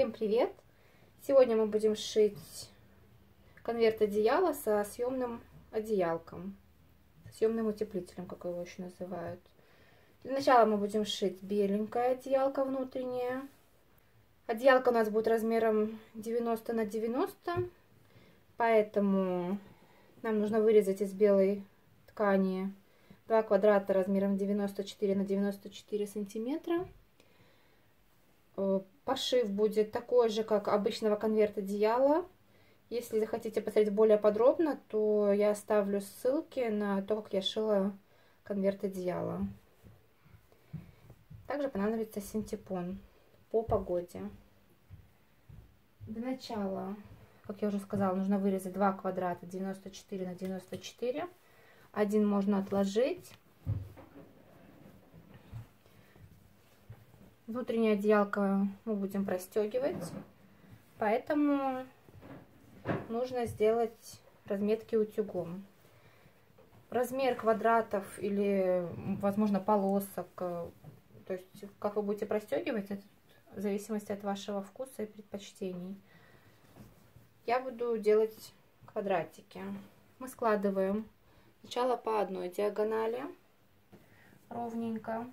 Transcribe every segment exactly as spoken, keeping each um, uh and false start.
Всем привет! Сегодня мы будем шить конверт одеяла со съемным одеялком, съемным утеплителем, как его еще называют. Для начала мы будем шить беленькое одеялко внутреннее. Одеялко у нас будет размером девяносто на девяносто, поэтому нам нужно вырезать из белой ткани два квадрата размером девяносто четыре на девяносто четыре сантиметра. Пошив будет такой же, как обычного конверта одеяла. Если захотите посмотреть более подробно, то я оставлю ссылки на то, как я шила конверт одеяла. Также понадобится синтепон по погоде. Для начала, как я уже сказала, нужно вырезать два квадрата девяносто четыре на девяносто четыре. Один можно отложить. Внутреннее одеялко мы будем простегивать, поэтому нужно сделать разметки утюгом. Размер квадратов или, возможно, полосок, то есть как вы будете простегивать, это в зависимости от вашего вкуса и предпочтений. Я буду делать квадратики. Мы складываем сначала по одной диагонали ровненько.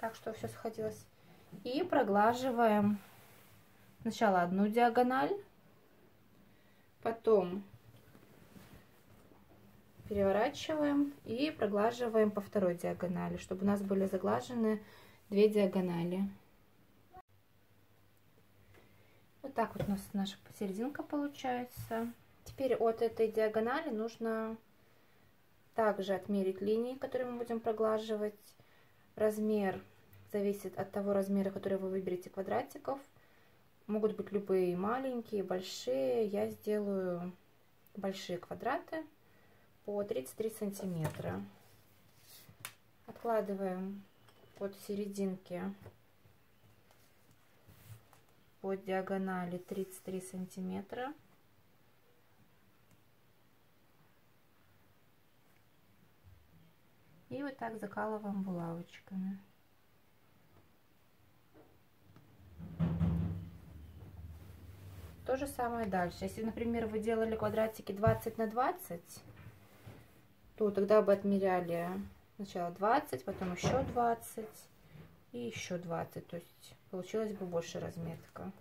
Так что все сходилось. И проглаживаем сначала одну диагональ, потом переворачиваем и проглаживаем по второй диагонали, чтобы у нас были заглажены две диагонали. Вот так вот у нас наша серединка получается. Теперь от этой диагонали нужно также отмерить линии, которые мы будем проглаживать. Размер зависит от того размера, который вы выберете квадратиков. Могут быть любые, маленькие, большие. Я сделаю большие квадраты по тридцать три сантиметра. Откладываем от серединки по диагонали тридцать три сантиметра. И вот так закалываем булавочками. То же самое дальше. Если, например, вы делали квадратики двадцать на двадцать, то тогда бы отмеряли сначала двадцать, потом еще двадцать и еще двадцать. То есть получилось бы больше разметка.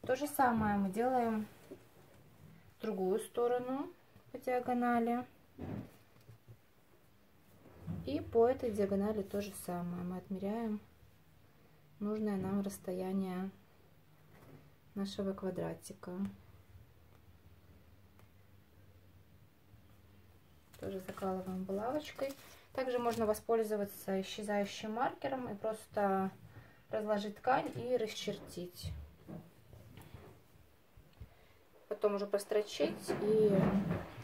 То же самое мы делаем в другую сторону по диагонали. И по этой диагонали то же самое. Мы отмеряем нужное нам расстояние нашего квадратика. Тоже закалываем булавочкой. Также можно воспользоваться исчезающим маркером и просто разложить ткань и расчертить. Потом уже прострочить, и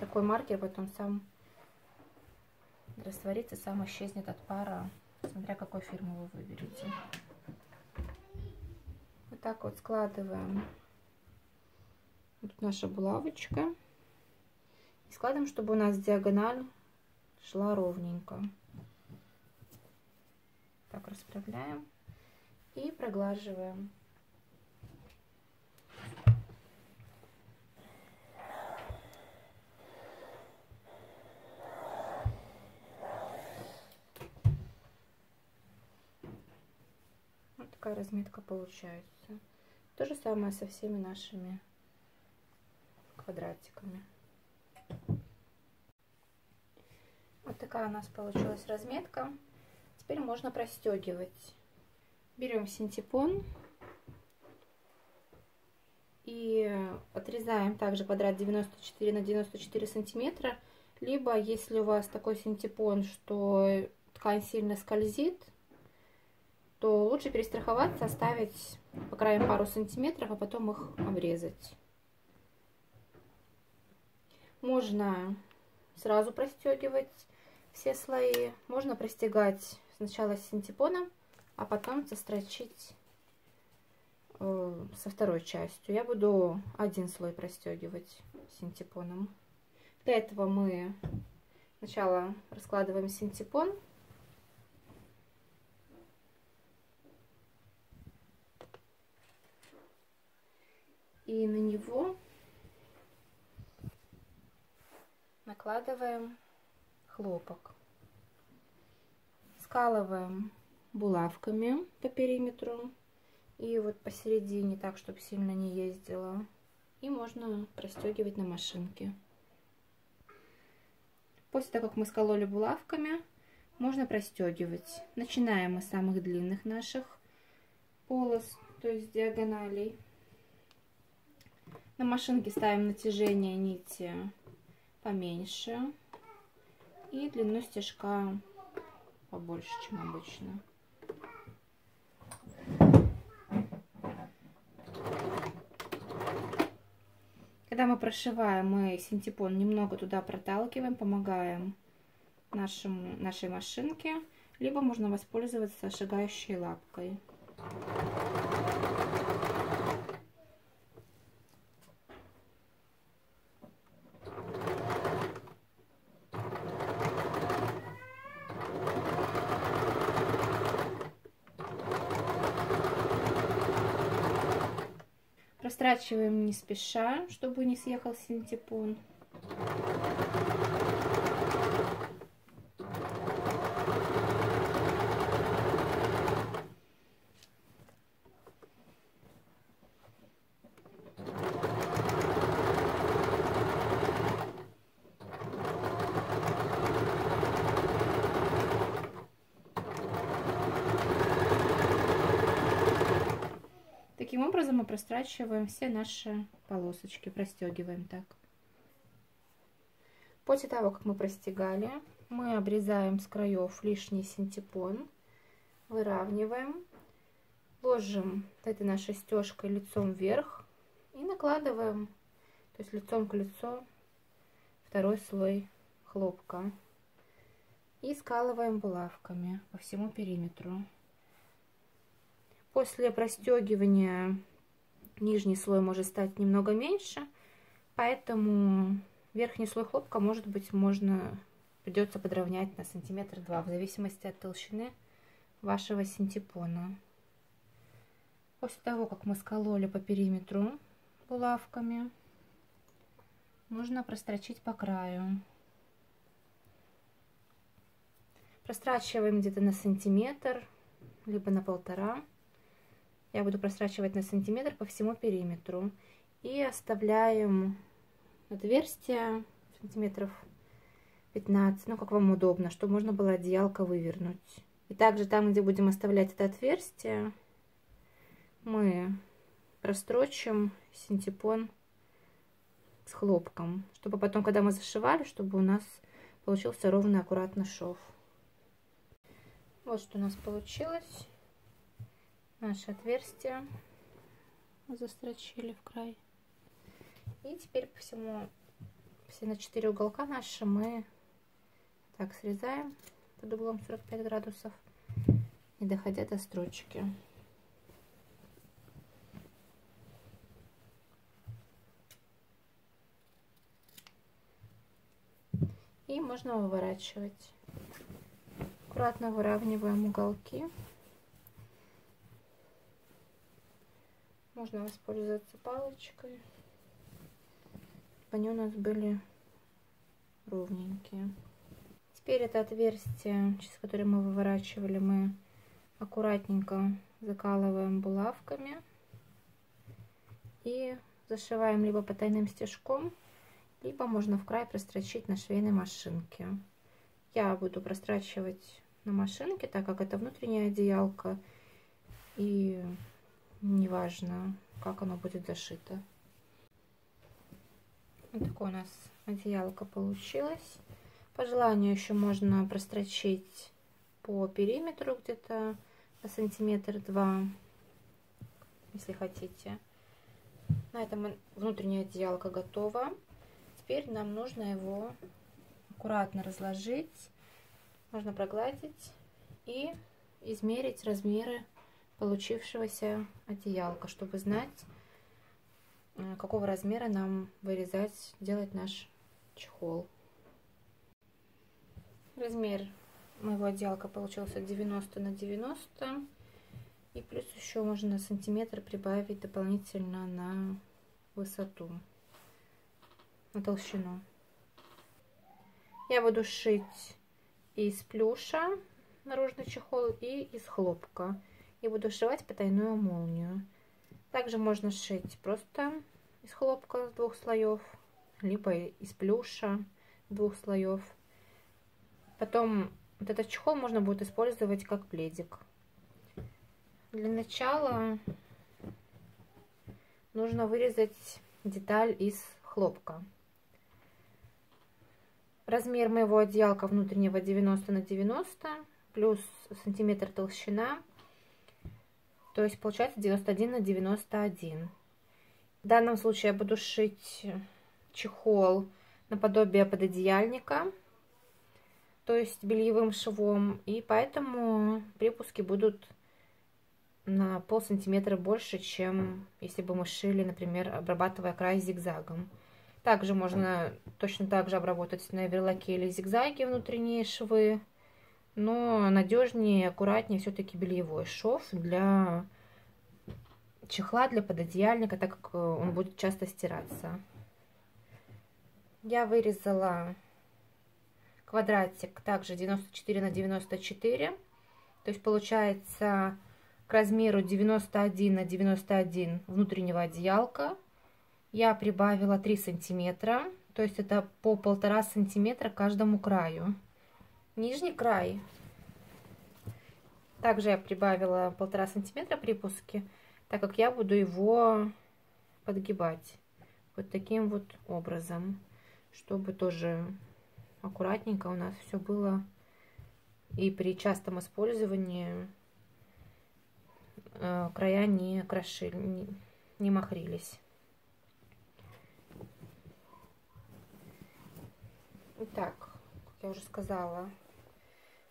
такой маркер потом сам растворится, сам исчезнет от пара, смотря какой фирму вы выберете. Вот так вот складываем. Вот наша булавочка. И складываем, чтобы у нас диагональ шла ровненько. Так расправляем и проглаживаем. Разметка получается. То же самое со всеми нашими квадратиками. Вот такая у нас получилась разметка. Теперь можно простегивать. Берем синтепон и отрезаем также квадрат девяносто четыре на девяносто четыре сантиметра. Либо, если у вас такой синтепон, что ткань сильно скользит, то лучше перестраховаться, оставить по краям пару сантиметров, а потом их обрезать. Можно сразу простегивать все слои. Можно простегать сначала с синтепоном, а потом сострочить со второй частью. Я буду один слой простегивать синтепоном. Для этого мы сначала раскладываем синтепон и на него накладываем хлопок. Скалываем булавками по периметру и вот посередине, так, чтобы сильно не ездила. И можно простегивать на машинке. После того, как мы скололи булавками, можно простегивать. Начинаем мы с самых длинных наших полос, то есть диагоналей. На машинке ставим натяжение нити поменьше и длину стежка побольше, чем обычно. Когда мы прошиваем, мы синтепон немного туда проталкиваем, помогаем нашему, нашей машинке, либо можно воспользоваться шагающей лапкой. Прострачиваем не спеша, чтобы не съехал синтепон. Таким образом мы прострачиваем все наши полосочки, простегиваем так. После того, как мы простегали, мы обрезаем с краев лишний синтепон, выравниваем, ложим этой нашей стежкой лицом вверх и накладываем, то есть лицом к лицу, второй слой хлопка и скалываем булавками по всему периметру. После простегивания нижний слой может стать немного меньше, поэтому верхний слой хлопка, может быть, можно придется подровнять на сантиметр-два, в зависимости от толщины вашего синтепона. После того, как мы скололи по периметру булавками, нужно прострочить по краю. Прострачиваем где-то на сантиметр, либо на полтора. Я буду прострачивать на сантиметр по всему периметру. И оставляем отверстие сантиметров пятнадцать, ну как вам удобно, чтобы можно было одеялко вывернуть. И также там, где будем оставлять это отверстие, мы прострочим синтепон с хлопком, чтобы потом, когда мы зашивали, чтобы у нас получился ровный, аккуратный шов. Вот что у нас получилось. Наше отверстие мы застрочили в край. И теперь по всему, все на четыре уголка наши мы так срезаем под углом сорок пять градусов, не доходя до строчки. И можно выворачивать. Аккуратно выравниваем уголки. Можно воспользоваться палочкой, они у нас были ровненькие. Теперь это отверстие, через которое мы выворачивали, мы аккуратненько закалываем булавками и зашиваем либо потайным стежком, либо можно в край прострочить на швейной машинке. Я буду прострачивать на машинке, так как это внутренняя одеялка и неважно, как оно будет зашито. Вот такое у нас одеялко получилось. По желанию еще можно прострочить по периметру где-то на сантиметр-два, если хотите. На этом внутреннее одеялко готово. Теперь нам нужно его аккуратно разложить. Можно прогладить и измерить размеры получившегося одеялка, чтобы знать, какого размера нам вырезать, делать наш чехол. Размер моего одеялка получился девяносто на девяносто, и плюс еще можно сантиметр прибавить дополнительно на высоту, на толщину. Я буду шить из плюша наружный чехол и из хлопка. И буду сшивать потайную молнию. Также можно сшить просто из хлопка с двух слоев, либо из плюша двух слоев. Потом вот этот чехол можно будет использовать как пледик. Для начала нужно вырезать деталь из хлопка. Размер моего одеялка внутреннего девяносто на девяносто, плюс сантиметр толщина, то есть получается девяносто один на девяносто один. В данном случае я буду шить чехол наподобие пододеяльника, то есть бельевым швом, и поэтому припуски будут на пол сантиметра больше, чем если бы мы шили, например, обрабатывая край зигзагом. Также можно точно так же обработать на верлоке или зигзаге внутренние швы, но надежнее и аккуратнее все-таки бельевой шов для чехла, для пододеяльника, так как он будет часто стираться. Я вырезала квадратик также девяносто четыре на девяносто четыре, то есть получается к размеру девяносто один на девяносто один внутреннего одеялка. Я прибавила три сантиметра, то есть это по полтора сантиметра каждому краю. Нижний край также я прибавила полтора сантиметра припуски, так как я буду его подгибать вот таким вот образом, чтобы тоже аккуратненько у нас все было, и при частом использовании края не крошили, не махрились. Итак, как я уже сказала,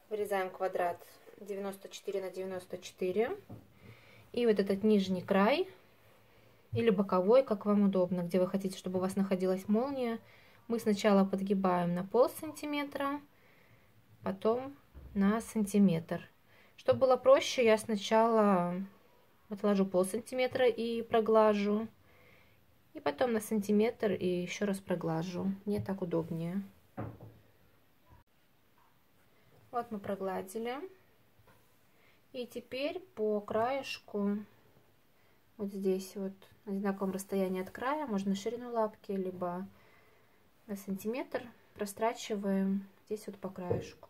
вырезаем квадрат девяносто четыре на девяносто четыре. И вот этот нижний край, или боковой, как вам удобно, где вы хотите, чтобы у вас находилась молния, мы сначала подгибаем на пол сантиметра, потом на сантиметр. Чтобы было проще, я сначала отложу пол сантиметра и проглажу, и потом на сантиметр и еще раз проглажу. Мне так удобнее. Вот мы прогладили. И теперь по краешку, вот здесь вот, на одинаковом расстоянии от края, можно на ширину лапки, либо на сантиметр, прострачиваем здесь вот по краешку.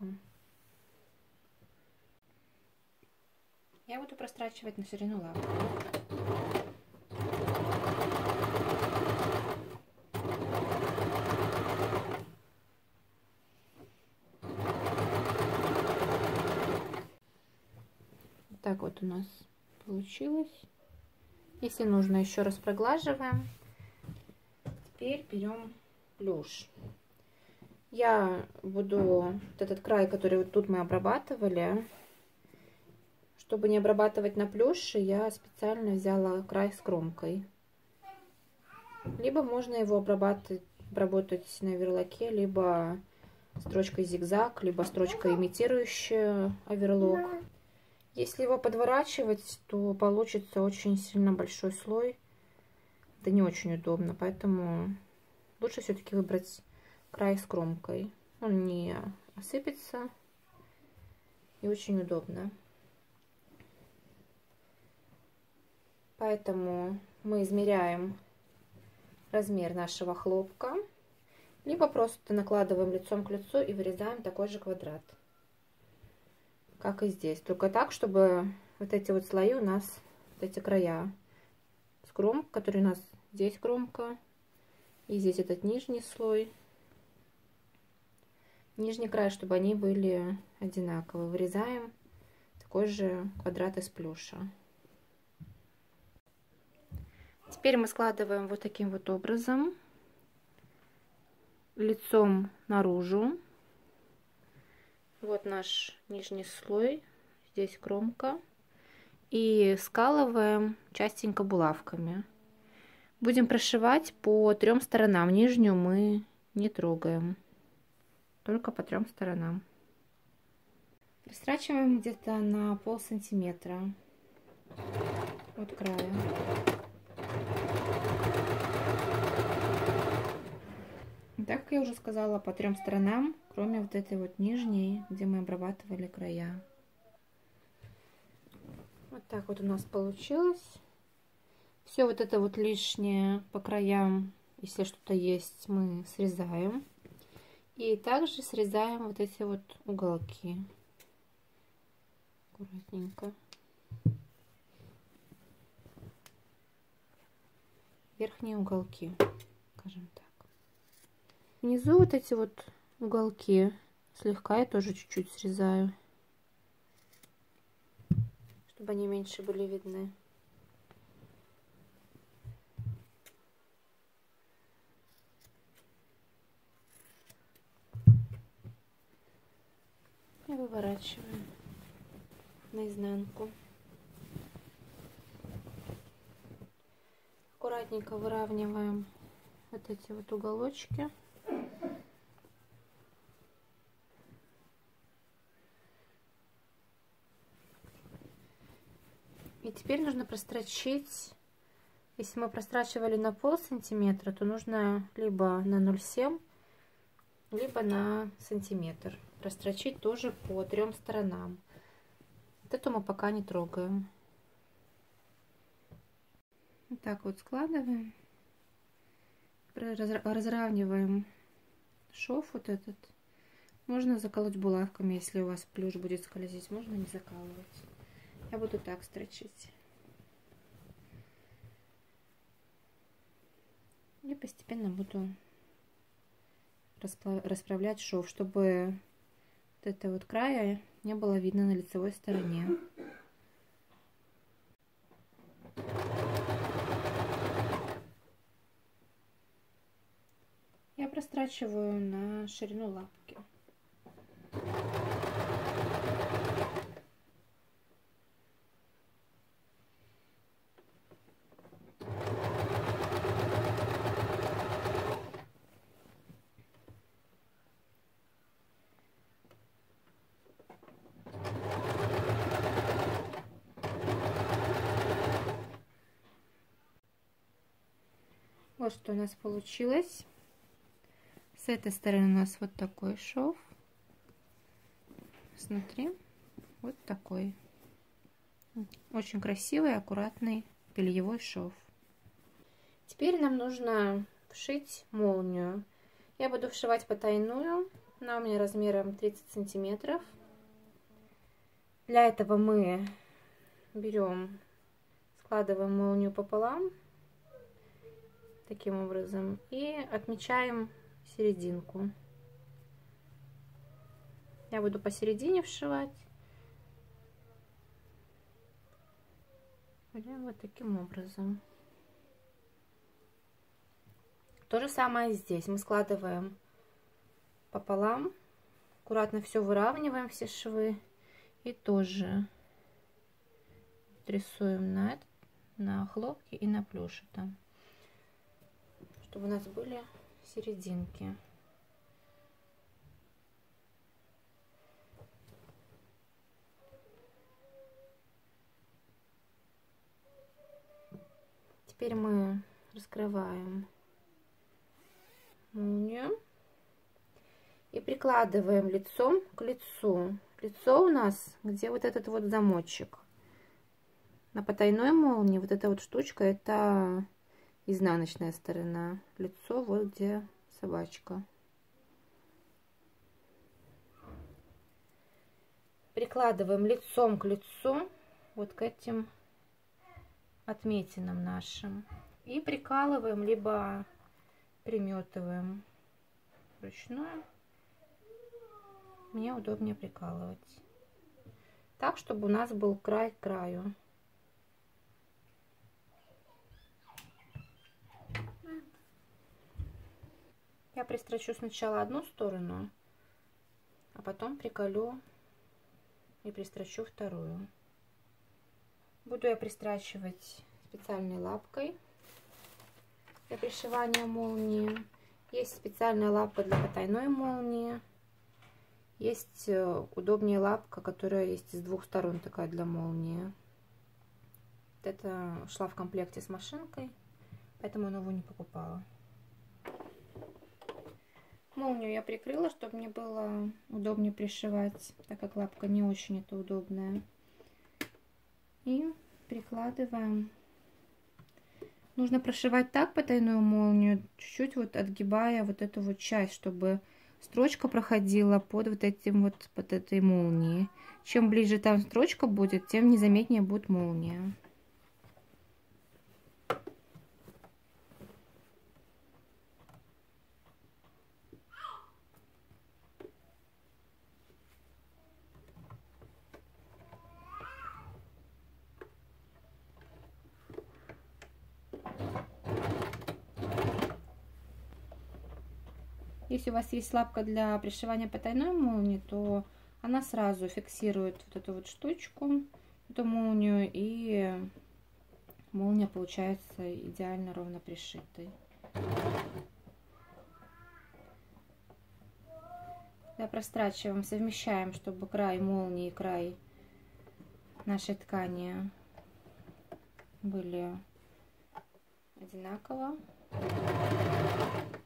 Я буду прострачивать на ширину лапки. Так вот у нас получилось. Если нужно, еще раз проглаживаем. Теперь берем плюш. Я буду вот этот край, который вот тут мы обрабатывали, чтобы не обрабатывать на плюше, я специально взяла край с кромкой. Либо можно его обрабатывать, обработать на оверлоке, либо строчкой зигзаг, либо строчкой, имитирующей оверлок. Если его подворачивать, то получится очень сильно большой слой. Это не очень удобно, поэтому лучше все-таки выбрать край с кромкой. Он не осыпется и очень удобно. Поэтому мы измеряем размер нашего хлопка, либо просто накладываем лицом к лицу и вырезаем такой же квадрат, как и здесь, только так, чтобы вот эти вот слои у нас, вот эти края, скромка, который у нас здесь кромка, и здесь этот нижний слой, нижний край, чтобы они были одинаковы. Вырезаем такой же квадрат из плюша. Теперь мы складываем вот таким вот образом, лицом наружу. Вот наш нижний слой, здесь кромка, и скалываем частенько булавками. Будем прошивать по трем сторонам, нижнюю мы не трогаем, только по трем сторонам. Пристрачиваем где-то на пол сантиметра от края. Так, как я уже сказала, по трем сторонам, кроме вот этой вот нижней, где мы обрабатывали края. Вот так вот у нас получилось. Все вот это вот лишнее по краям, если что-то есть, мы срезаем. И также срезаем вот эти вот уголки. Аккуратненько. Верхние уголки, скажем так. Внизу вот эти вот уголки слегка я тоже чуть-чуть срезаю, чтобы они меньше были видны. И выворачиваем наизнанку. Аккуратненько выравниваем вот эти вот уголочки. И теперь нужно прострочить, если мы прострачивали на пол сантиметра, то нужно либо на ноль семь, либо на сантиметр прострочить тоже по трем сторонам. Вот это мы пока не трогаем. Вот так вот складываем, разравниваем шов вот этот. Можно заколоть булавками, если у вас плюш будет скользить, можно не закалывать. Я буду так строчить. И постепенно буду расправлять шов, чтобы вот этого вот края не было видно на лицевой стороне. Я прострачиваю на ширину лапки. Вот что у нас получилось. С этой стороны у нас вот такой шов, смотри, вот такой. Очень красивый, аккуратный бельевой шов. Теперь нам нужно вшить молнию. Я буду вшивать потайную, она у меня размером тридцать сантиметров. Для этого мы берем, складываем молнию пополам. Таким образом, и отмечаем серединку. Я буду посередине вшивать. Вот таким образом. То же самое здесь. Мы складываем пополам, аккуратно все выравниваем, все швы. И тоже рисуем на, на хлопке и на плюше там, чтобы у нас были серединки. Теперь мы раскрываем молнию и прикладываем лицом к лицу. Лицо у нас, где вот этот вот замочек. На потайной молнии вот эта вот штучка, это изнаночная сторона, лицо вот где собачка. Прикладываем лицом к лицу, вот к этим отметинам нашим, и прикалываем либо приметываем вручную. Мне удобнее прикалывать так, чтобы у нас был край к краю. Я пристрочу сначала одну сторону, а потом приколю и пристрочу вторую. Буду я пристрачивать специальной лапкой для пришивания молнии. Есть специальная лапка для потайной молнии. Есть удобнее лапка, которая есть с двух сторон, такая для молнии. Это шла в комплекте с машинкой, поэтому я новую не покупала. Молнию я прикрыла, чтобы мне было удобнее пришивать, так как лапка не очень это удобная. И прикладываем. Нужно прошивать так потайную молнию, чуть-чуть вот отгибая вот эту вот часть, чтобы строчка проходила под вот этим вот, под этой молнией. Чем ближе там строчка будет, тем незаметнее будет молния. Если у вас есть лапка для пришивания потайной молнии, то она сразу фиксирует вот эту вот штучку, эту молнию, и молния получается идеально ровно пришитой. Да, прострачиваем, совмещаем, чтобы край молнии и край нашей ткани были одинаково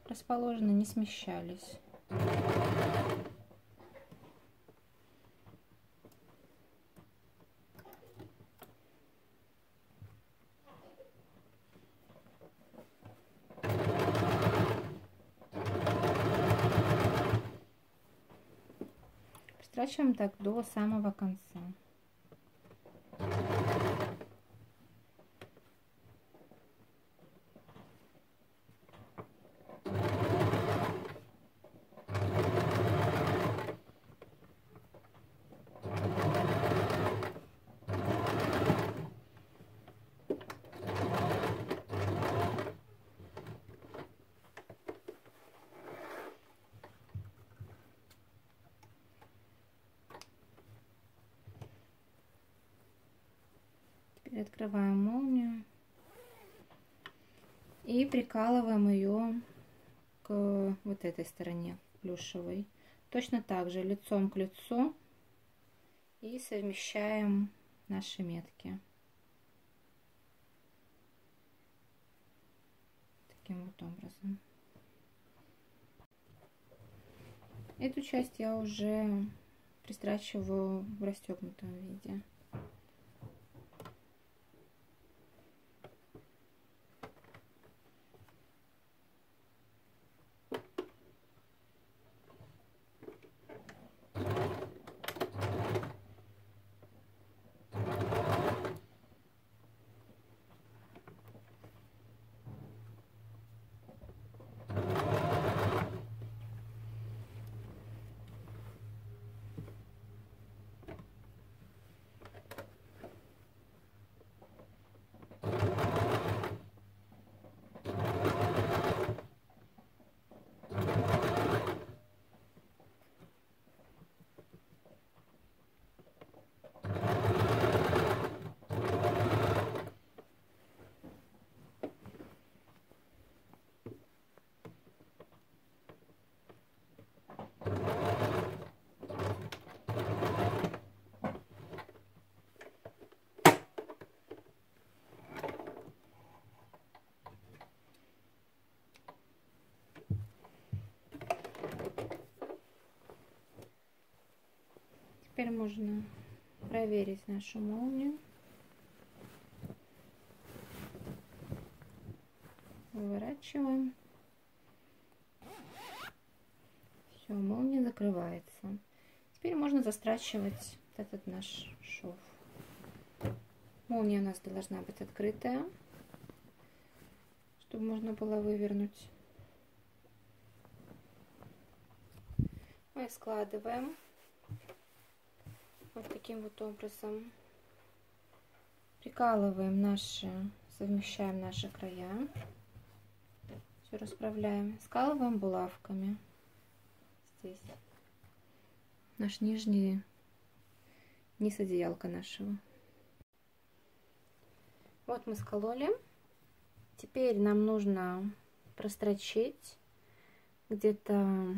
расположены, не смещались. Строчим так до самого конца. Открываем молнию и прикалываем ее к вот этой стороне плюшевой. Точно так же лицом к лицу и совмещаем наши метки. Таким вот образом. Эту часть я уже пристрачиваю в расстегнутом виде. Теперь можно проверить нашу молнию. Выворачиваем. Все, молния закрывается. Теперь можно застрачивать этот наш шов. Молния у нас должна быть открытая, чтобы можно было вывернуть. Мы складываем вот таким вот образом, прикалываем наши, совмещаем наши края, все расправляем, скалываем булавками здесь наш нижний низ одеялка нашего. Вот мы скололи. Теперь нам нужно прострочить где-то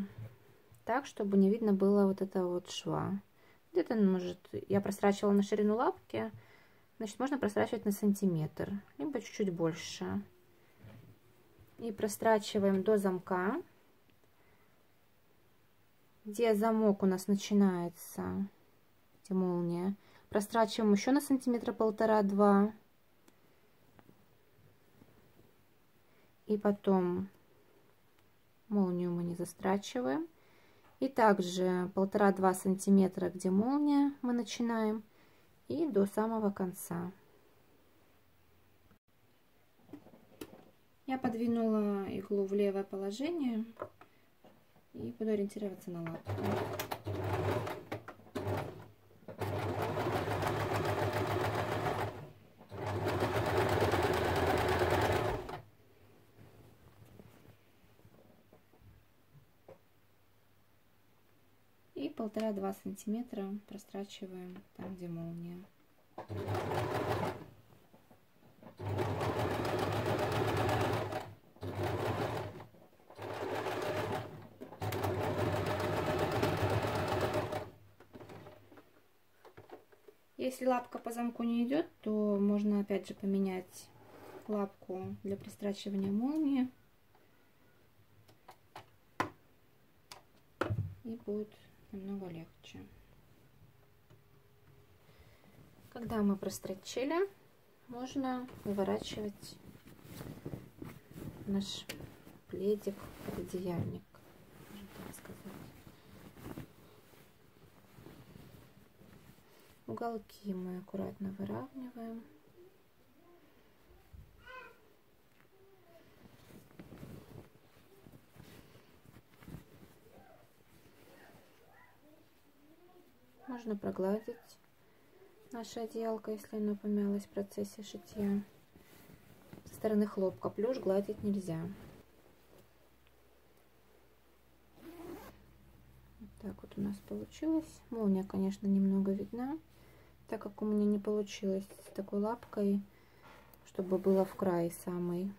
так, чтобы не видно было вот этого вот шва. Где-то, может, я прострачивала на ширину лапки, значит, можно прострачивать на сантиметр, либо чуть-чуть больше. И прострачиваем до замка. где замок у нас начинается, где молния, прострачиваем еще на сантиметра полтора-два. И потом молнию мы не застрачиваем. И также полтора-два сантиметра, где молния, мы начинаем. И до самого конца. Я подвинула иглу в левое положение и буду ориентироваться на лапку. И полтора-два сантиметра прострачиваем там, где молния. Если лапка по замку не идет, то можно опять же поменять лапку для пристрачивания молнии. И будет намного легче. Когда мы прострочили, можно выворачивать наш пледик, пододеяльник. Уголки мы аккуратно выравниваем. Можно прогладить наше одеялко, если оно помялось в процессе шитья. Со стороны хлопка плюш гладить нельзя. Вот так вот у нас получилось. Молния, конечно, немного видна, так как у меня не получилось с такой лапкой, чтобы было в край самой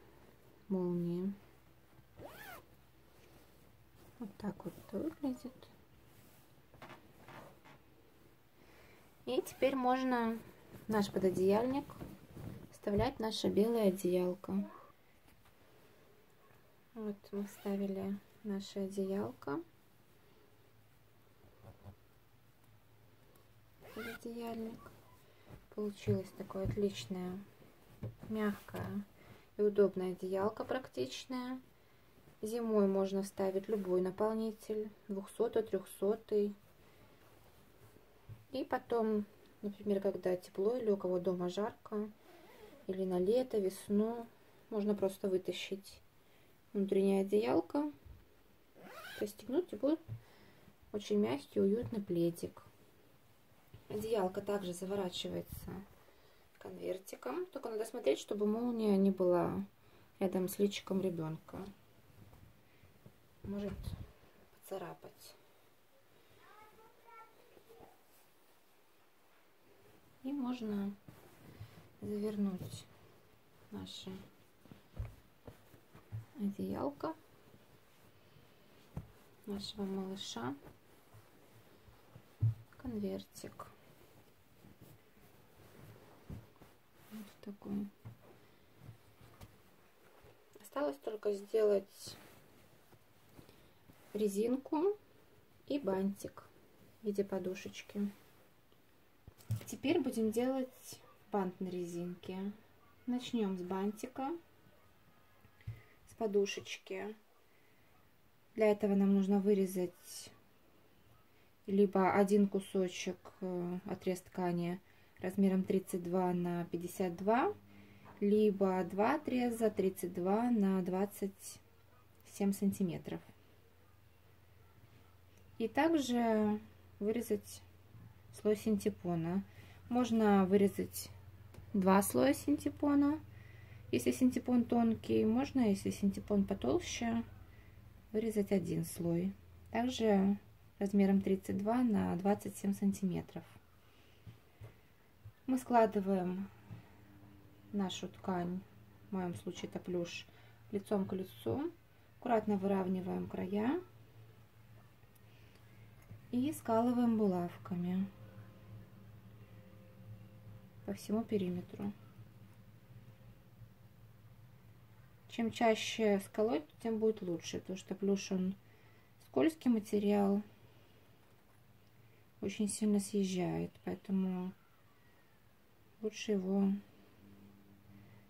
молнии. Вот так вот выглядит. И теперь можно в наш пододеяльник вставлять наше белое одеялко. Вот мы вставили наше одеялко. Пододеяльник. Получилось такое отличное, мягкое и удобное одеялко, практичное. Зимой можно вставить любой наполнитель, двухсотый, трехсотый. И потом, например, когда тепло или у кого дома жарко, или на лето, весну, можно просто вытащить внутреннее одеялко, застегнуть, и будет очень мягкий, уютный пледик. Одеялко также заворачивается конвертиком, только надо смотреть, чтобы молния не была рядом с личиком ребенка. Может поцарапать. И можно завернуть наше одеялко нашего малыша в конвертик. Вот такой. Осталось только сделать резинку и бантик в виде подушечки. Теперь будем делать бант на резинке. Начнем с бантика, с подушечки. Для этого нам нужно вырезать либо один кусочек, отрез ткани размером тридцать два на пятьдесят два, либо два отреза тридцать два на двадцать семь сантиметров. И также вырезать слой синтепона. Можно вырезать два слоя синтепона, если синтепон тонкий. Можно, если синтепон потолще, вырезать один слой. Также размером тридцать два на двадцать семь сантиметров. Мы складываем нашу ткань, в моем случае это плюш, лицом к лицу. Аккуратно выравниваем края и скалываем булавками по всему периметру. Чем чаще сколоть, тем будет лучше, потому что плюш, он скользкий материал, очень сильно съезжает, поэтому лучше его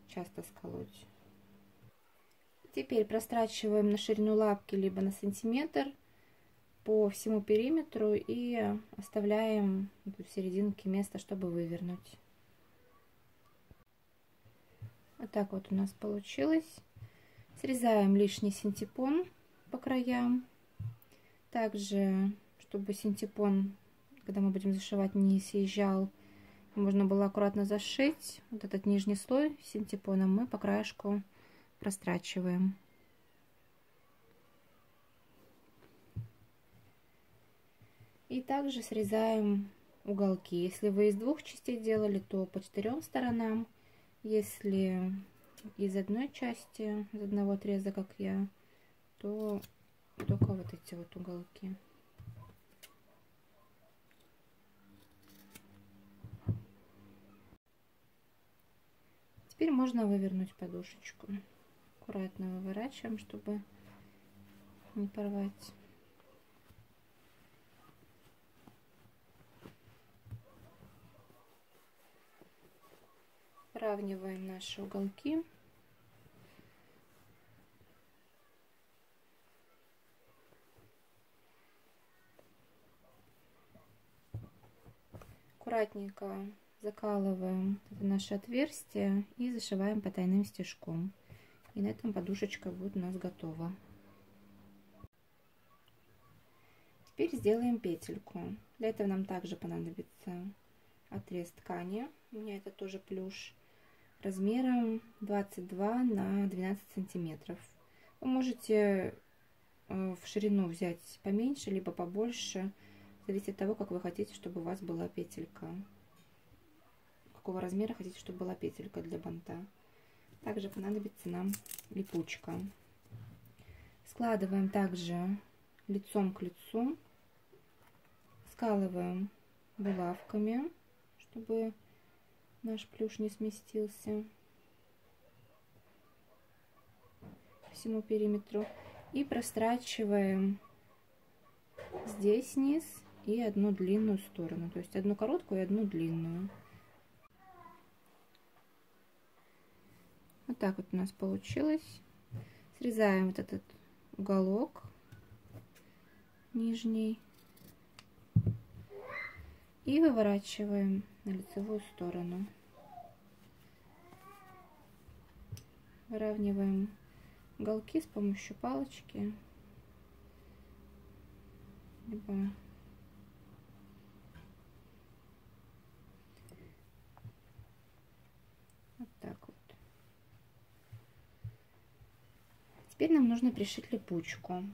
часто сколоть. Теперь прострачиваем на ширину лапки либо на сантиметр по всему периметру и оставляем в серединке место, чтобы вывернуть. Вот так вот у нас получилось. Срезаем лишний синтепон по краям. Также, чтобы синтепон, когда мы будем зашивать, не съезжал, можно было аккуратно зашить. Вот этот нижний слой синтепоном мы по краешку прострачиваем. И также срезаем уголки. Если вы из двух частей делали, то по четырем сторонам. Если из одной части, из одного отреза, как я, то только вот эти вот уголки. Теперь можно вывернуть подушечку. Аккуратно выворачиваем, чтобы не порвать. Выравниваем наши уголки. Аккуратненько закалываем это наше отверстие и зашиваем потайным стежком. И на этом подушечка будет у нас готова. Теперь сделаем петельку. Для этого нам также понадобится отрез ткани. У меня это тоже плюш. Размером двадцать два на двенадцать сантиметров. Вы можете в ширину взять поменьше, либо побольше. Зависит от того, как вы хотите, чтобы у вас была петелька. Какого размера хотите, чтобы была петелька для банта. Также понадобится нам липучка. Складываем также лицом к лицу. Скалываем булавками, чтобы наш плюш не сместился по всему периметру. И прострачиваем здесь низ и одну длинную сторону, то есть одну короткую и одну длинную. Вот так вот у нас получилось. Срезаем вот этот уголок нижний и выворачиваем на лицевую сторону. Выравниваем уголки с помощью палочки либо вот так вот. Теперь нам нужно пришить липучку.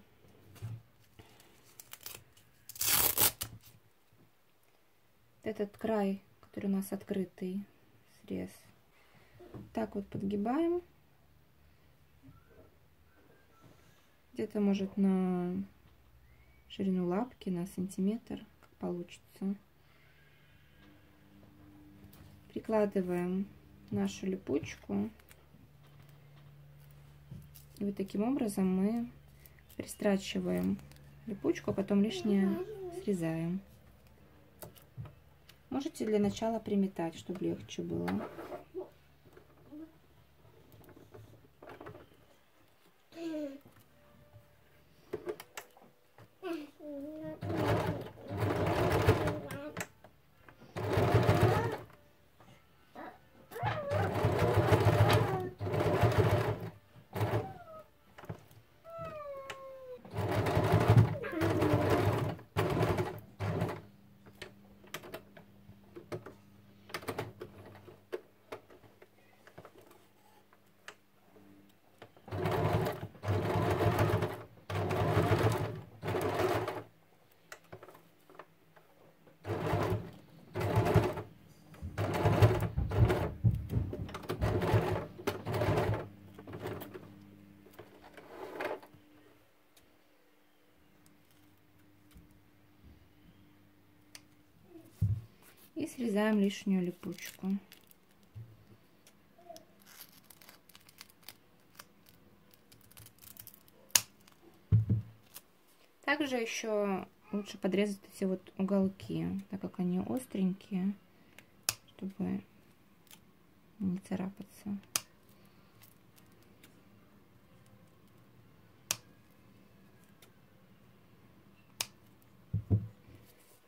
Этот край, который у нас открытый, срез, так вот подгибаем, где-то может на ширину лапки, на сантиметр, как получится. Прикладываем нашу липучку, и вот таким образом мы пристрачиваем липучку, а потом лишнее срезаем. Можете для начала приметать, чтобы легче было. И срезаем лишнюю липучку. Также еще лучше подрезать эти вот уголки, так как они остренькие, чтобы не царапаться.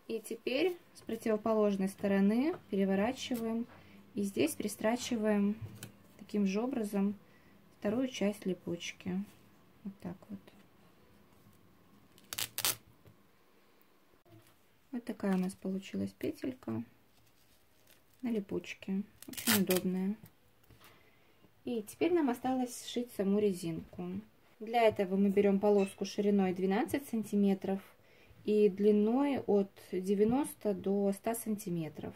И теперь с противоположной стороны переворачиваем и здесь пристрачиваем таким же образом вторую часть липучки. Вот так вот. Вот такая у нас получилась петелька на липучке. Очень удобная. И теперь нам осталось сшить саму резинку. Для этого мы берем полоску шириной двенадцать сантиметров и длиной от девяноста до ста сантиметров.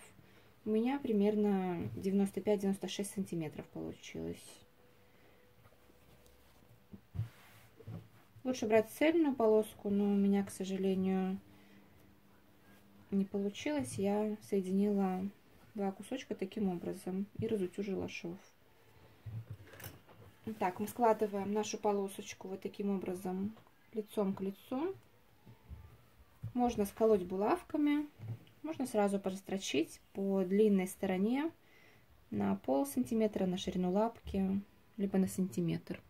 У меня примерно девяносто пять — девяносто шесть сантиметров получилось. Лучше брать цельную полоску, но у меня, к сожалению, не получилось. Я соединила два кусочка таким образом и разутюжила шов. Так, мы складываем нашу полосочку вот таким образом лицом к лицу. Можно сколоть булавками, можно сразу прострочить по длинной стороне на пол сантиметра, на ширину лапки, либо на сантиметр.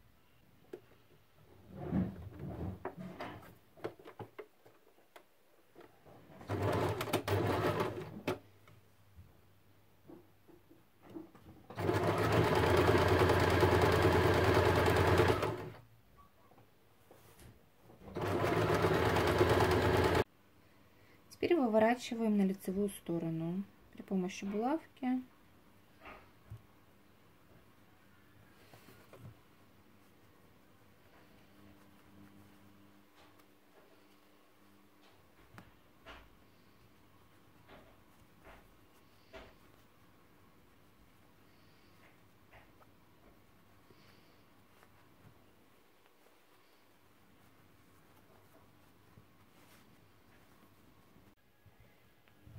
Теперь выворачиваем на лицевую сторону при помощи булавки.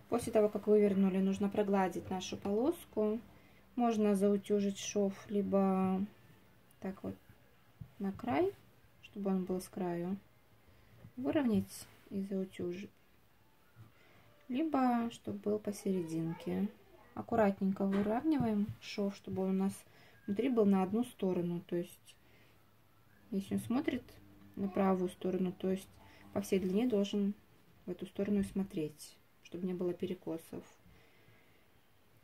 После того, как вывернули, нужно прогладить нашу полоску. Можно заутюжить шов, либо так вот на край, чтобы он был с краю, выровнять и заутюжить. Либо, чтобы был посерединке. Аккуратненько выравниваем шов, чтобы он у нас внутри был на одну сторону. То есть, если он смотрит на правую сторону, то есть по всей длине должен в эту сторону смотреть, чтобы не было перекосов.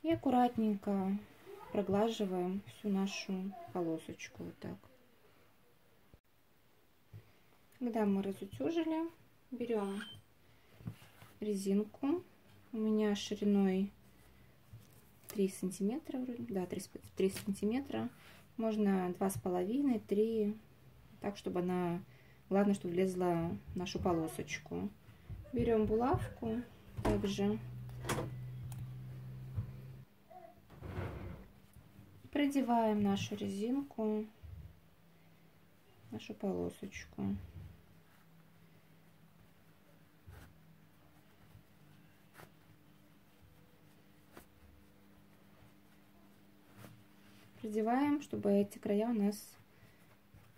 И аккуратненько проглаживаем всю нашу полосочку. Вот так. Когда мы разутюжили, берем резинку. У меня шириной три сантиметра. Да, три сантиметра. Можно два с половиной — три. Так, чтобы она... Главное, чтобы влезла в нашу полосочку. Берем булавку. Также продеваем нашу резинку, нашу полосочку. Продеваем, чтобы эти края у нас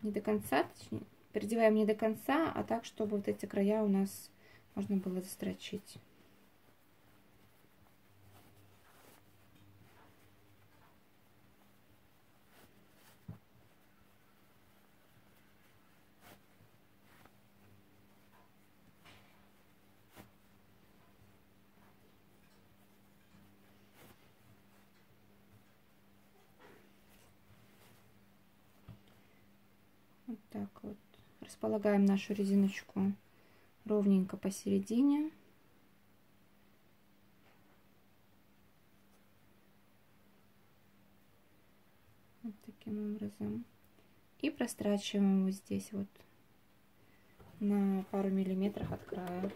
не до конца, точнее, продеваем не до конца, а так, чтобы вот эти края у нас можно было застрочить. Вот так вот. Располагаем нашу резиночку ровненько посередине. Вот таким образом. И прострачиваем вот здесь вот на пару миллиметров от края.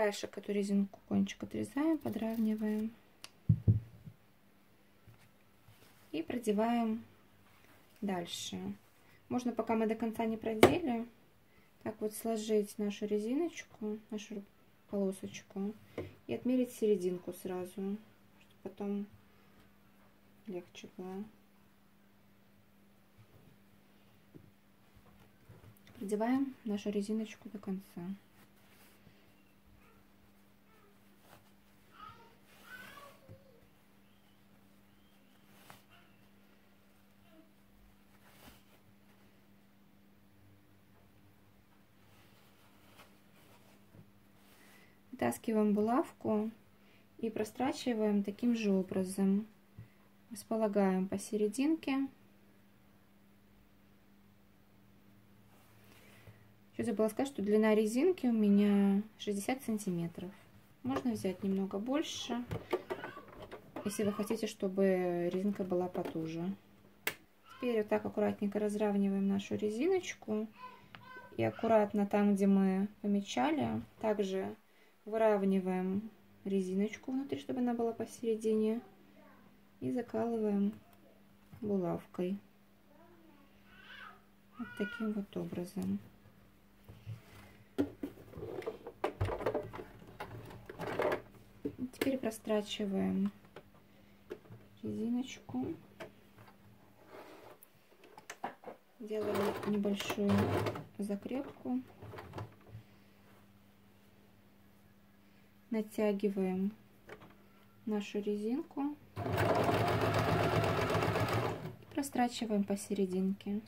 краешек, эту резинку, кончик отрезаем, подравниваем и продеваем дальше. Можно, пока мы до конца не продели, так вот сложить нашу резиночку, нашу полосочку и отмерить серединку сразу, чтобы потом легче было. Продеваем нашу резиночку до конца. Вытаскиваем булавку и прострачиваем таким же образом. Располагаем посерединке. Еще забыла сказать, что длина резинки у меня шестьдесят сантиметров. Можно взять немного больше, если вы хотите, чтобы резинка была потуже. Теперь вот так аккуратненько разравниваем нашу резиночку. И аккуратно там, где мы помечали, также выравниваем резиночку внутри, чтобы она была посередине, и закалываем булавкой вот таким вот образом. Теперь прострачиваем резиночку, делаем небольшую закрепку. Натягиваем нашу резинку, прострачиваем посерединке.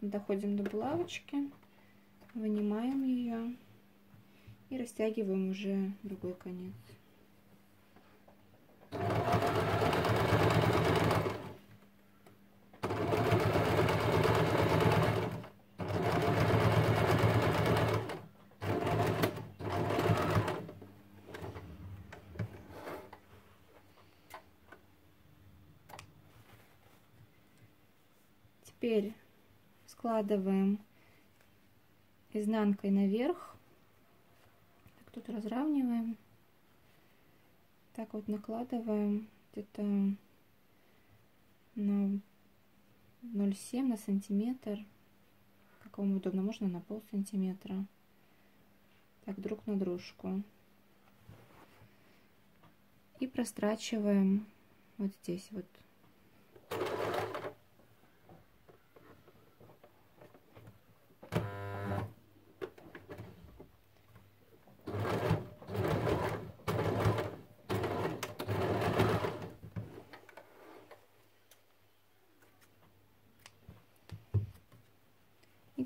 Доходим до булавочки, вынимаем ее и растягиваем уже другой конец. Теперь складываем изнанкой наверх, так, тут разравниваем, так вот накладываем где-то на ноль семь, на сантиметр, как вам удобно, можно на пол сантиметра, так друг на дружку, и прострачиваем вот здесь вот.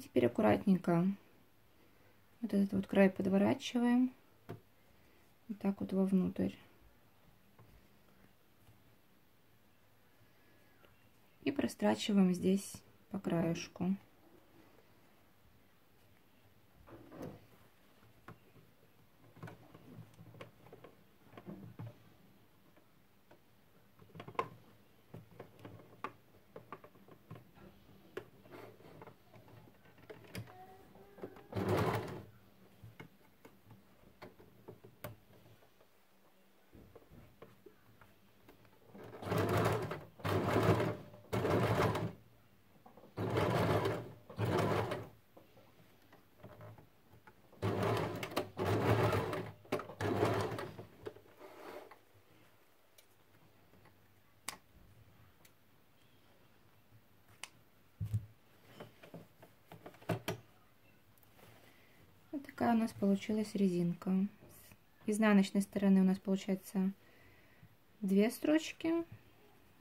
Теперь аккуратненько вот этот вот край подворачиваем вот так вот вовнутрь и прострачиваем здесь по краешку. Такая у нас получилась резинка. С изнаночной стороны у нас получается две строчки,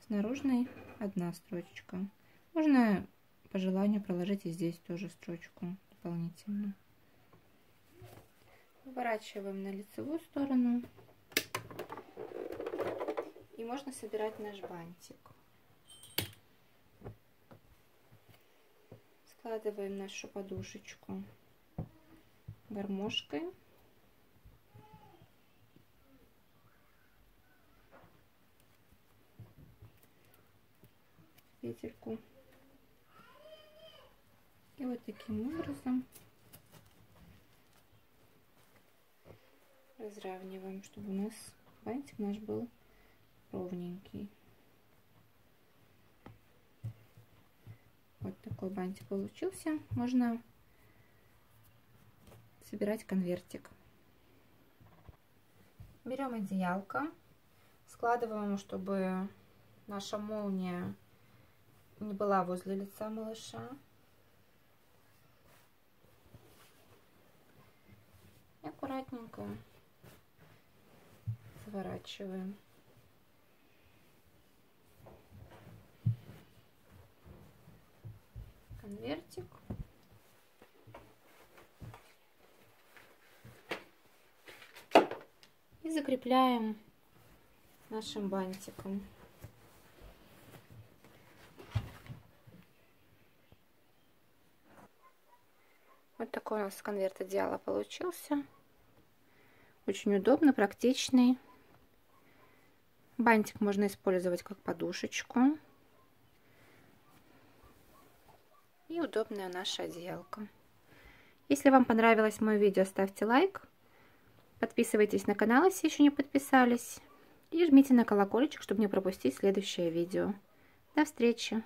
с наружной одна строчка. Можно по желанию проложить и здесь тоже строчку дополнительно. Поворачиваем на лицевую сторону. И можно собирать наш бантик. Складываем нашу подушечку гармошкой. Петельку. И вот таким образом разравниваем, чтобы у нас бантик наш был ровненький. Вот такой бантик получился. Можно собирать конвертик. Берем одеялко, складываем, чтобы наша молния не была возле лица малыша. И аккуратненько заворачиваем. Конвертик. И закрепляем нашим бантиком. Вот такой у нас конверт одеяла получился. Очень удобно, практичный. Бантик можно использовать как подушечку. И удобная наша одеялка. Если вам понравилось мое видео, ставьте лайк. Подписывайтесь на канал, если еще не подписались. И жмите на колокольчик, чтобы не пропустить следующее видео. До встречи!